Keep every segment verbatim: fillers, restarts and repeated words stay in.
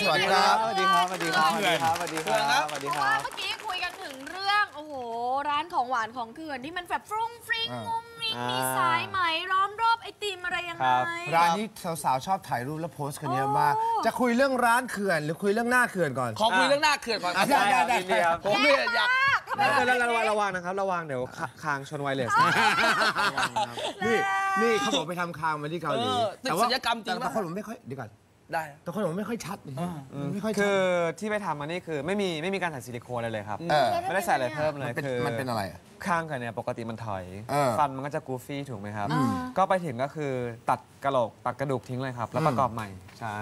สวัสดีครับสวัสดีครับสวัสดีครับสวัสดีครับสวัสดีครับสวัสดีครับเมื่อกี้คุยกันถึงเรื่องโอ้โหร้านของหวานของเขื่อนที่มันแบบฟรุ้งฟริ้งงุ้งมิ้งมีสายไหมล้อมรอบไอติมอะไรยังไงร้านนี้สาวๆชอบถ่ายรูปแล้วโพสกันเยอะมากจะคุยเรื่องร้านเขื่อนหรือคุยเรื่องหน้าเขื่อนก่อนขอคุยเรื่องหน้าเขื่อนก่อนได้ได้ได้ผมอยากระวังนะครับระวังเดี๋ยวคางชนไวเลสนี่นี่เขาบอกไปทำคางมาที่เกาหลีแต่ว่าแต่คนผมไม่ค่อยดีก่อนได้แต่คนผมไม่ค่อยชัดไม่ค่อยชัดคือที่ไปทำมานี่คือไม่มีไม่มีการใส่ซิลิโคนเลยครับไม่ได้ใส่อะไรเพิ่มเลยคือมันเป็นอะไรคางกันเนี่ยปกติมันถอยฟันมันก็จะกูฟี่ถูกไหมครับก็ไปถึงก็คือตัดกระโหลกตัดกระดูกทิ้งเลยครับแล้วประกอบใหม่ใช่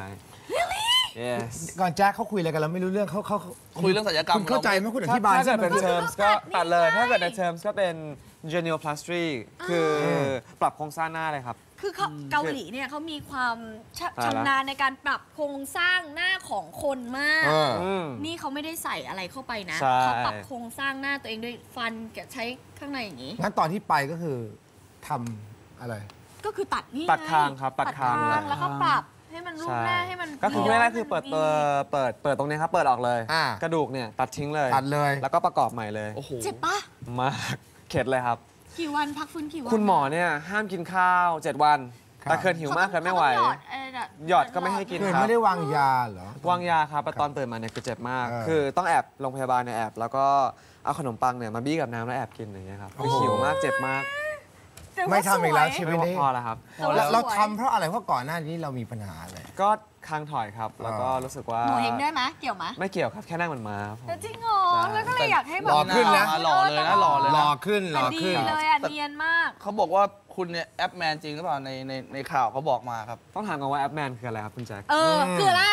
ก่อนแจ็คเขาคุยอะไรกันแล้วไม่รู้เรื่องเขาเขาคุยเรื่องศัลยกรรมคุณเข้าใจไหมคุณอธิบายถ้าเกิดเป็นเทอมส์ก็ตัดเลยถ้าเกิดในเทอมส์ก็เป็น เจนิโอพลาสตรี คือปรับโครงสร้างหน้าเลยครับคือเกาหลีเนี่ยเขามีความชำนาญในการปรับโครงสร้างหน้าของคนมากนี่เขาไม่ได้ใส่อะไรเข้าไปนะเขาปรับโครงสร้างหน้าตัวเองด้วยฟันแกใช้ข้างในอย่างนี้งั้นตอนที่ไปก็คือทำอะไรก็คือตัดนี่ตัดคางครับตัดคางแล้วก็ปรับให้มันรูปหน้าให้มันก็คือไม่ได้คือเปิดเปิดเปิดเปิดตรงนี้ครับเปิดออกเลยกระดูกเนี่ยตัดทิ้งเลยตัดเลยแล้วก็ประกอบใหม่เลยเจ็บปะมากเข็ดเลยครับกี่วันพักฟื้นกี่วันคุณหมอเนี่ยห้ามกินข้าวเจ็ดวันแต่เคิร์นหิวมากเคิร์นไม่ไหวหยอดก็ไม่ให้กินครับไม่ได้วางยาเหรอวางยาครับแต่ตอนตื่นมาเนี่ยคือเจ็บมากคือต้องแอบโรงพยาบาลเนี่ยแอบแล้วก็เอาขนมปังเนี่ยมาบี้กับน้ำแล้วแอบกินอย่างเงี้ยครับหิวมากเจ็บมากไม่ทำอีกแล้วชีวิตนี้พอแล้วครับเราทำเพราะอะไรเพราะก่อนหน้านี้เรามีปัญหาอะไรก็คางถอยครับแล้วก็รู้สึกว่าหนูเห็นได้ไหมเกี่ยวไหมไม่เกี่ยวครับแค่นั่งมันมาแต่จริงเหรอแล้วก็เลยอยากให้แบบหล่อขึ้นนะหล่อเลยนะหล่อเลยหล่อขึ้นหล่อขึ้นดีเลยอ่ะเนียนมากเขาบอกว่าคุณเนี่ยแอปแมนจริงหรือเปล่าในในในข่าวเขาบอกมาครับต้องถามกันว่าแอปแมนคืออะไรครับคุณแจ็คเออคืออะไร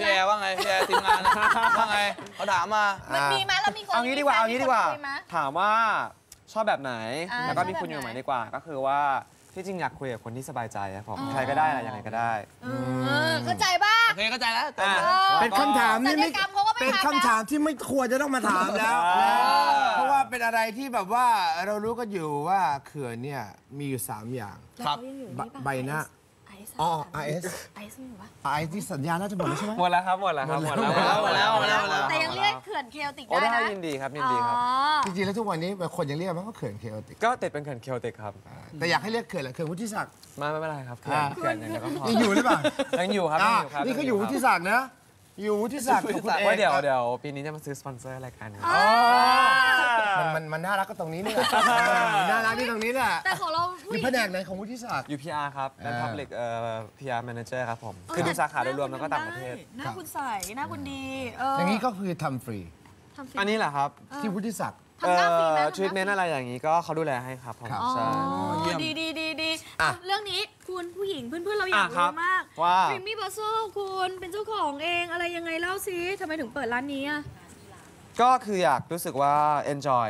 พี่แอร์ว่าไงพี่แอร์ทีมงานว่าไงเขาถามมามันมีไหมเรามีคนเอางี้ดีกว่าเอางี้ดีกว่าถามว่าชอบแบบไหนแล้วก็มีคุณอยู่ไหมดีกว่าก็คือว่าที่จริงอยากคุยกับคนที่สบายใจครับผมใครก็ได้อะไรยังไงก็ได้เข้าใจบ้างโอเคเข้าใจแล้วเป็นคำถามนี่ไม่เป็นคำถามที่ไม่ควรจะต้องมาถามแล้วเพราะว่าเป็นอะไรที่แบบว่าเรารู้กันอยู่ว่าเขื่อนเนี่ยมีอยู่สามอย่างใบหน้าอ๋อไอเอสไอเอสไม่หมดวะไอเอสที่สัญญาน่าจะหมดใช่ไหมหมดแล้วครับหมดแล้วครับหมดแล้วหมดแล้วหมดแล้วแต่ยังเรียกเขื่อนเคโอติกได้นะยินดีครับยินดีครับจริงๆแล้วทุกวันนี้คนยังเรียกมันก็เขื่อนเคโอติกก็ติดเป็นเขื่อนเคโอติกครับแต่อยากให้เรียกเขื่อนแหละเขื่อนวุฒิศักดิ์มาไม่เป็นไรครับเขื่อนเขื่อนอย่างเดียวก็พอยังอยู่หรือเปล่ายังอยู่ครับนี่เขาอยู่วุฒิศักดิ์นะอยู่วุฒิศักดิ์คุณเอกเดี๋ยวเดี๋ยวปีนี้จะมาซื้อสปอนเซอร์อะไรกันมันมันน่ารักก็ตรงนี้นี่แหละน่ารักที่ตรงนี้แหละแต่ของเราอยู่แผนกไหนของวุฒิศาสตร์อยู่ พี อาร์ ครับเป็น Public เอ่อ พี อาร์ Manager ครับผมคือดูสาขารวมๆแล้วก็ต่างประเทศน่าคุณใส่น่าคุณดีอย่างนี้ก็คือทำฟรีอันนี้แหละครับที่วุฒิศาสตร์เอ่อทรีทเมนต์อะไรอย่างนี้ก็เขาดูแลให้ครับผมใช่ดีดีดีดีเรื่องนี้คุณผู้หญิงเพื่อนๆเราอยากรู้มากว่า Creamy Buzzle คุณเป็นเจ้าของเองอะไรยังไงเล่าซิทำไมถึงเปิดร้านนี้อะก็คืออยากรู้สึกว่า enjoy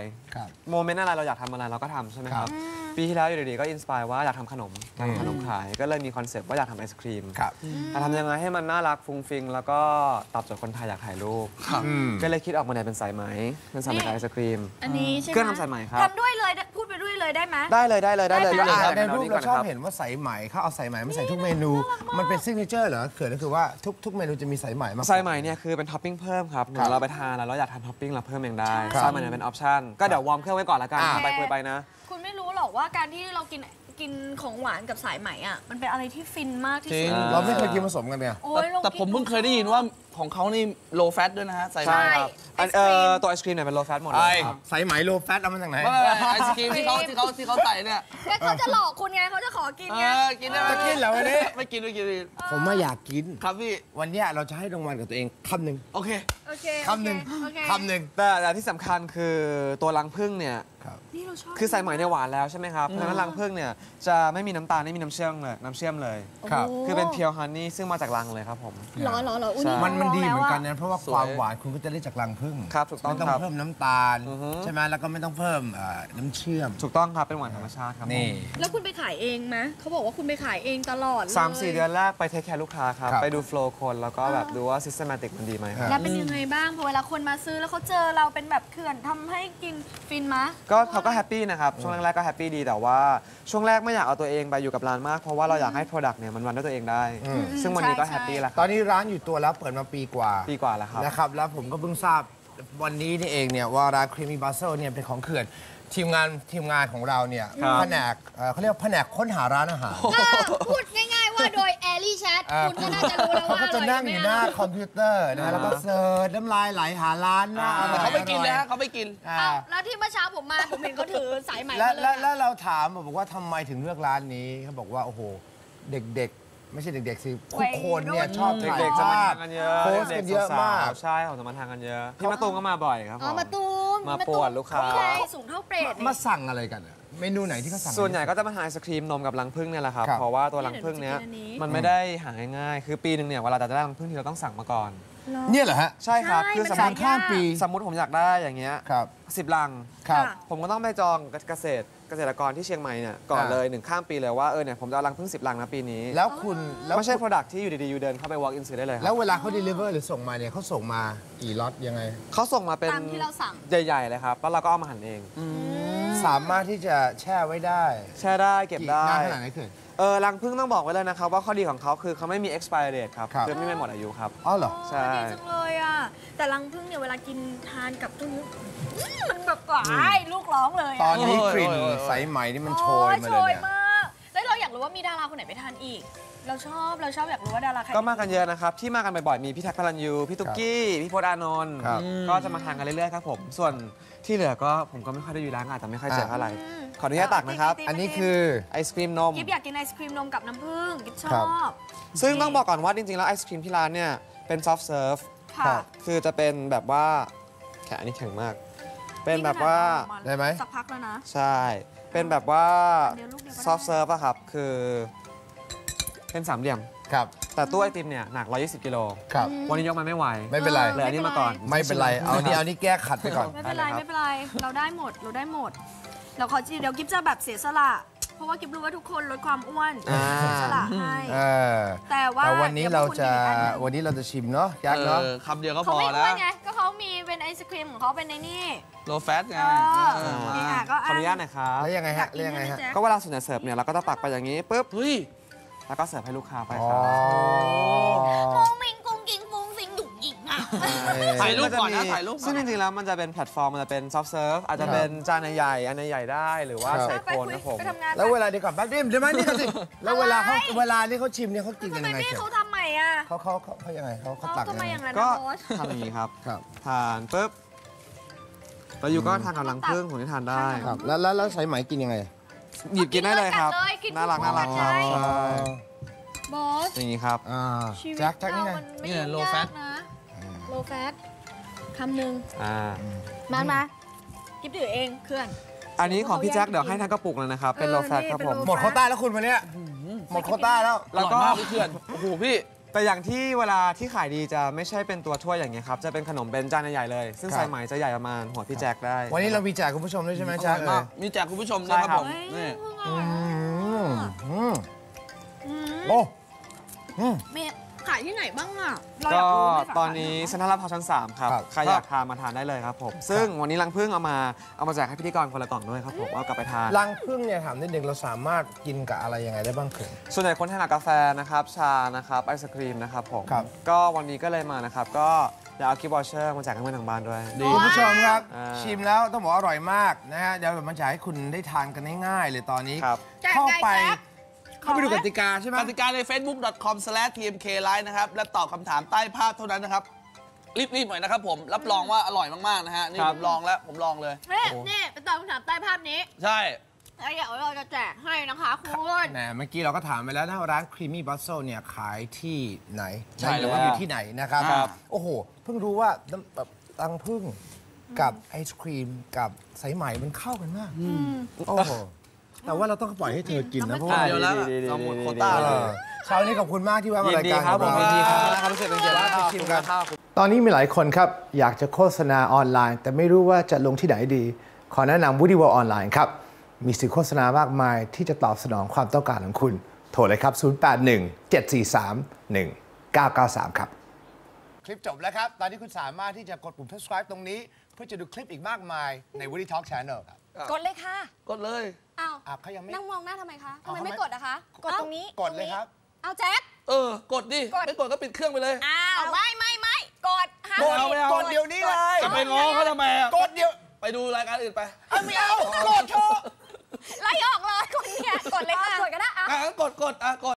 โมเมนต์อะไรเราอยากทำอะไรเราก็ทำใช่ไหมครับปีที่แล้วอยู่ดีๆก็อินสปายว่าอยากทำขนมอยากทำขนมขายก็เลยมีคอนเซปต์ว่าอยากทำไอศครีมแต่ทำยังไงให้มันน่ารักฟุ้งฟิงแล้วก็ตอบโจทย์คนไทยอยากถ่ายรูปก็เลยคิดออกมาเนี่ยเป็นสายไหมเป็นสายไหมไอศครีมอันนี้ใช่ไหมก็ทำสายไหมครับทำด้วยเลยพูดไปด้วยเลยได้ไหมได้เลยได้เลยได้เลยในรูปเราชอบเห็นว่าสายไหมเขาเอาสายไหมมาใส่ทุกเมนูมันเป็นซิกเนเจอร์เหรอเขื่อนก็คือว่าทุกทุกเมนูจะมีสายไหมมาสายไหมเนี่ยคือเป็นท็อปปิ้งเพิ่มครับเราไปทานแล้วเราอยากทานท็อปปิ้งเราเพิ่มเองได้สายไหมเนี่ยเป็นออปชั่นก็เดี๋ยววอร์มเครื่องไว้ก่อนละกันไปคุยไปนะคุณไม่รู้หรอกว่าการที่เรากินกินของหวานกับสายไหมอ่ะมันเป็นอะไรที่ฟินมากที่สุดเราไม่เคยกินผสมกันเนี่ยแต่ผมเพิ่งเคยได้ยินว่าของเขานี่ low fat ด้วยนะฮะสายไหมตัวไอศครีมเนี่ยเป็น low fat หมดเลยสายไหม low fat เอามาจากไหนไอศครีมที่เขาที่เขาที่เขาใส่เนี่ยเขาจะหลอกคุณไงเขาจะขอกินไงกินได้ไม่กินเหรอวันนี้ไม่กินไม่กินผมไม่อยากกินครับพี่วันนี้เราจะให้รางวัลกับตัวเองคำหนึ่งโอเคคำหนึ่งคำหนึ่งแต่ที่สำคัญคือตัวรังผึ้งเนี่ยคือสายไหมเนี่ยหวานแล้วใช่ไหมครับเพราะฉะนั้นรังผึ้งเนี่ยจะไม่มีน้ำตาลไม่มีน้ำเชื่อมเลยน้ำเชื่อมเลยคือเป็นเพียวฮันนี่ซึ่งมาจากรังเลยครับผมหรอหรอหรอมันมัน ดีเหมือนกันนะเพราะว่าความหวานคุณก็จะได้จากรังผึ้งครับถูกต้องครับไม่ต้องเพิ่มน้ำตาลใช่ไหมแล้วก็ไม่ต้องเพิ่มน้ำเชื่อมถูกต้องครับเป็นหวานธรรมชาติครับนี่แล้วคุณไปขายเองไหมเขาบอกว่าคุณไปขายเองตลอดเลยสามสี่เดือนแรกไปเทคแคร์ลูกค้าครับไปดูโฟล์คนแล้วก็แบบดูว่าซิสเตมติกมันดีไหมแล้วเป็นยังไงบ้างพอเวลาคนมาซื้อแล้วเขาเจอเราเป็นแบบเขื่อนทำให้กินฟินมะก็เขาก็แฮปปี้นะครับช่วงแรกๆก็แฮปปี้ดีแต่ว่าช่วงแรกไม่อยากเอาตัวเองไปอยู่กับร้านมากเพราะว่าเราอยากให้ product เนี่ยมันรันด้วยตัวเองได้ซึ่งวันนี้ก็แฮปปี้แล้วตอนนี้ร้านอยู่ตัวแล้วเปิดมาปีกว่าปีกว่าแล้วครับนะครับแล้วผมก็เพิ่งทราบวันนี้นี่เองเนี่ยว่าร้าน Creamy Buzzle เนี่ยเป็นของเขื่อนทีมงานทีมงานของเราเนี่ยแผนกเขาเรียกแผนกค้นหาร้านอาหารพูดง่ายๆว่าโดยแอรี่แชทคุณก็น่าจะรู้แล้วว่าเขาจะนั่งอยู่หน้าคอมพิวเตอร์นะแล้วก็เซิร์ชน้ำลายไหลหาร้านนะเขาไม่กินนะเขาไม่กินแล้วที่เมื่อเช้าผมมาผมเห็นเขาถือสายใหม่แล้วแล้วเราถามบอกว่าทำไมถึงเลือกร้านนี้เขาบอกว่าโอ้โหเด็กไม่ใช่เด็กๆสิทุกคนเนี่ยชอบถ่ายภาพโพสกันเยอะมากใช่ของสมรทางกันเยอะพี่มาตูมก็มาบ่อยครับมาตูมมาปวดลูกค้าสูงเท่าเปรตมาสั่งอะไรกันเมนูไหนที่เขาสั่งส่วนใหญ่ก็จะมาทานไอศครีมนมกับรังผึ้งเนี่ยแหละครับเพราะว่าตัวรังผึ้งเนี้ยมันไม่ได้หาง่ายๆคือปีหนึ่งเนี่ยเวลาจะได้รังผึ้งที่เราต้องสั่งมาก่อนเนี่ยเหรอฮะใช่ครับคือสมมติข้ามปีสมมติผมอยากได้อย่างเงี้ยสิบรังผมก็ต้องไปจองเกษตรเกษตรกรที่เชียงใหม่เนี่ยก่อนเลยหนึ่งข้ามปีเลยว่าเออเนี่ยผมจะรังผึ้งสิบรังนะปีนี้แล้วคุณไม่ใช่ product ที่อยู่ดีๆอยู่เดินเข้าไป walk in ซื้อได้เลยแล้วเวลาเขา deliver หรือส่งมาเนี่ยเขาส่งมากี่ล็อตยังไงเขาส่งมาเป็นตามที่เราสั่งใหญ่ๆเลยครับแล้วเราก็เอามาหั่นเองสามารถที่จะแช่ไว้ได้แช่ได้เก็บได้นานขนาดไหนคือเออรังผึ้งต้องบอกไว้เลยนะครับว่าข้อดีของเขาคือเขาไม่มี expiry date ครับคือไม่หมดอายุครับอ๋อเหรอใช่ดีจังเลยอ่ะแต่รังผึ้งเนี่ยเวลากินทานกับตู้มันแบบกว่าลูกร้องเลยตอนนี้กลิ่นสายไหมนี่มันโชยมาเลยเนี่ยแล้วเราอยากรู้ว่ามีดาราคนไหนไปทานอีกเราชอบเราชอบอยากรู้ว่าดาราใครก็มากันเยอะนะครับที่มากันบ่อยๆมีพี่แท็กพลันยูพี่ตุ๊กกี้พี่พจน์อานนท์ก็จะมาทานกันเรื่อยๆครับผมส่วนที่เหลือก็ผมก็ไม่ค่อยได้อยู่ร้านอาจจะไม่ค่อยเจออะไรขออนุญาตตักนะครับอันนี้คือไอศครีมนมกิ๊บอยากกินไอศครีมนมกับน้ำผึ้งกิ๊บชอบซึ่งต้องบอกก่อนว่าจริงๆแล้วไอศครีมที่ร้านเนี่ยเป็นซอฟต์เซิร์ฟคือจะเป็นแบบว่าแขนนี้แข็งมากเป็นแบบว่าได้ไหมสักพักแล้วนะใช่เป็นแบบว่าซอฟต์เซิร์ฟอะครับคือเป็นสามเหลี่ยมครับแต่ตู้ไอติมเนี่ยหนักหนึ่งร้อยยี่สิบกิโลครับวันนี้ยกมาไม่ไหวไม่เป็นไรเหลืออันนี้มาก่อนไม่เป็นไรเอานี่เอานี่แก้ขัดไปก่อนไม่เป็นไรไม่เป็นไรเราได้หมดเราได้หมดเราขอเดี๋ยวกิ๊บจะแบบเสียสละเพราะว่ากิ๊บรู้ว่าทุกคนลดความอ้วนเสียสละให้แต่ว่าวันนี้เราจะวันนี้เราจะชิมเนาะยักษ์เนาะคำเดียวก็พอแล้วก็เขามีเป็นไอศครีมของเขาเป็นในนี่โลแฟตไงนี่ค่ะก็ขออนุญาตนะครับแล้วยังไงฮะแล้วยังไงฮะก็เวลาส่วนใหญ่เสิร์ฟเนี่ยเราก็จะปักไปอย่างนี้ปุ๊บเฮ้ยแล้วก็เสิร์ฟให้ลูกค้าไปครับมุ้งมิงกุ้งกิ้งมุ้งฟิงดุกยิงอ่ะถ่ายรูปก่อนนะถ่ายรูปซึ่งจริงๆแล้วมันจะเป็นแพลตฟอร์มมันจะเป็นซอฟต์เซิร์ฟอาจจะเป็นจานใหญ่อันใหญ่ได้หรือว่าใส่โคนนะผมแล้วเวลาดีกว่าแป๊บเดียวเดี๋ยวมานี่กันสิแล้วเวลาเขาเวลานี่เขาชิมเนี่ยเขากินกันยังไงเขาทำใหม่อ่ะเขาเขาเขายังไงเขาเขาตักยังไงก็ทำอย่างนี้ครับทานปุ๊บแล้วอยู่ก็ทานกับรังผึ้งผมที่ทานได้ครับแล้วแล้วใช้ไหมกินยังไงหยิบกินได้เลยครับน่ารักน่ารักครับบอสอย่างนี้ครับแจ็คแจ็คนี่ไงนี่โลแฟตนะโลแฟตคำหนึ่งมามากิฟต์ถือเองเพื่อนอันนี้ของพี่แจ็คเดี๋ยวให้ทางกระปุกเลยนะครับเป็นโลแฟตครับผมหมดโควต้าแล้วคุณวันนี้หมดโควต้าแล้วแล้วก็เพื่อนโอ้โหพี่แต่อย่างที่เวลาที่ขายดีจะไม่ใช่เป็นตัวถ้วยอย่างเงี้ยครับจะเป็นขนมเป็นจานใหญ่เลยซึ่งสายไหมจะใหญ่ประมาณหัวพี่แจ็คได้วันนี้เรามีแจกคุณผู้ชมด้วยใช่ไหมแจ็คมีแจกคุณผู้ชมด้วยครับผมนี่โอ้มีขายที่ไหนบ้างอ่ะก็ตอนนี้เซ็นทรัลลาดพร้าวชั้นสามครับใครอยากทานมาทานได้เลยครับผมซึ่งวันนี้รังผึ้งเอามาเอามาแจกให้พิธีกรคนละกล่องด้วยครับผมเอากลับไปทานรังผึ้งเนี่ยถามนิดนึงเราสามารถกินกับอะไรยังไงได้บ้างคือส่วนใหญ่คนทานกาแฟนะครับชานะครับไอศครีมนะครับผมก็วันนี้ก็เลยมานะครับก็เดี๋ยวเอากิฟต์วอชเชอร์มาแจกให้เพื่อนทางบ้านด้วยคุณผู้ชมครับชิมแล้วต้องบอกอร่อยมากนะฮะเดี๋ยวมันจะให้คุณได้ทานกันง่ายๆเลยตอนนี้เข้าไปเข้าไปดูกติกาใช่ไหมกติกาใน เฟซบุ๊ก ดอท คอม สแลช ที เอ็ม เค ไลฟ์ นะครับและตอบคำถามใต้ภาพเท่านั้นนะครับรีบๆหน่อยนะครับผมรับรองว่าอร่อยมากๆนะฮะนี่ผมลองแล้วผมลองเลยนี่เป็นตอบคำถามใต้ภาพนี้ใช่แล้วเดี๋ยวเราจะแจกให้นะคะคุณแหมเมื่อกี้เราก็ถามไปแล้วนะร้าน Creamy Buzzle เนี่ยขายที่ไหนใช่หรือว่าอยู่ที่ไหนนะครับโอ้โหเพิ่งรู้ว่ารังผึ้งกับไอศครีมกับสายไหมมันเข้ากันมากโอ้โห แต่ว่าเราต้องปล่อยให้เธอกินนะเพราะว่าเดี๋ยวแล้วเราหมดโควต้าเลยเช้านี้ขอบคุณมากที่ว่ามารายการครับผมยินดีครับรู้สึกเป็นเกียรติมากที่ชิมกันตอนนี้มีหลายคนครับอยากจะโฆษณาออนไลน์แต่ไม่รู้ว่าจะลงที่ไหนดีขอแนะนำวูดี้เวิลด์ออนไลน์ครับมีสื่อโฆษณามากมายที่จะตอบสนองความต้องการของคุณโทรเลยครับศูนย์ แปด หนึ่ง เจ็ด สี่ สาม หนึ่ง เก้า เก้า สามครับคลิปจบแล้วครับตอนนี้คุณสามารถที่จะกดปุ่ม subscribe ตรงนี้เพื่อจะดูคลิปอีกมากมายใน วูดี้ Talk Channel ครับกดเลยค่ะกดเลยอ้าวเขายังไม่นั่งมองหน้าทำไมคะทำไมไม่กดอะคะกดตรงนี้กดเลยครับเอาแจ็คเออกดดิไม่กดก็ปิดเครื่องไปเลยอ้าวไม่ไม่ไม่กดกดเดี๋ยวนี้เลยไปง้อเขาทำไมกดเดี๋ยวไปดูรายการอื่นไปไม่เอากดโชว์ไล่ออกเลยคนเนี่ยกดเลยค่ะกดก็ได้อ่ะกดกดอ่ะกด